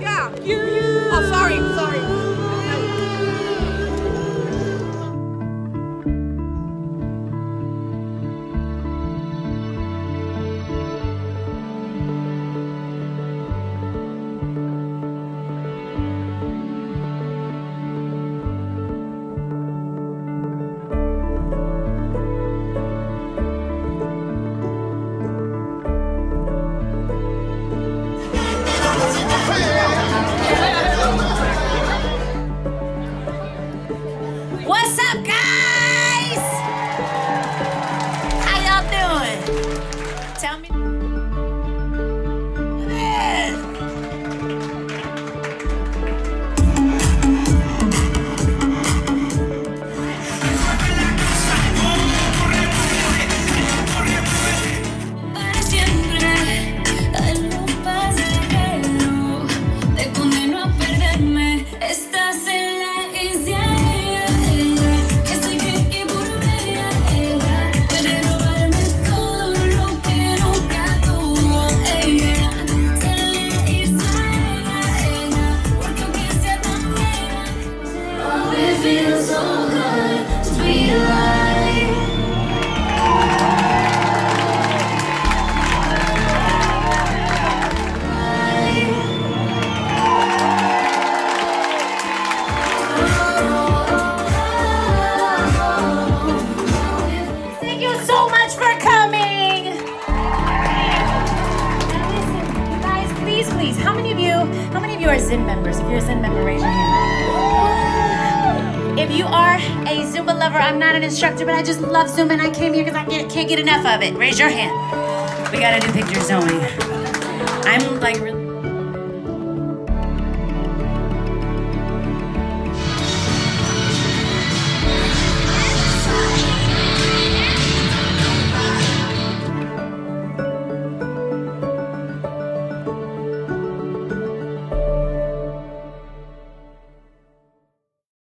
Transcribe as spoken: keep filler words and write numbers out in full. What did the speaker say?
Yeah. Oh, sorry, sorry. What's up, guys? How y'all doing? Tell me. Please, how many of you, how many of you are Zim members? If you're a Zim member, raise your hand. If you are a Zumba lover, I'm not an instructor, but I just love Zumba and I came here because I can't, can't get enough of it. Raise your hand. We gotta do picture zoning. I'm like really...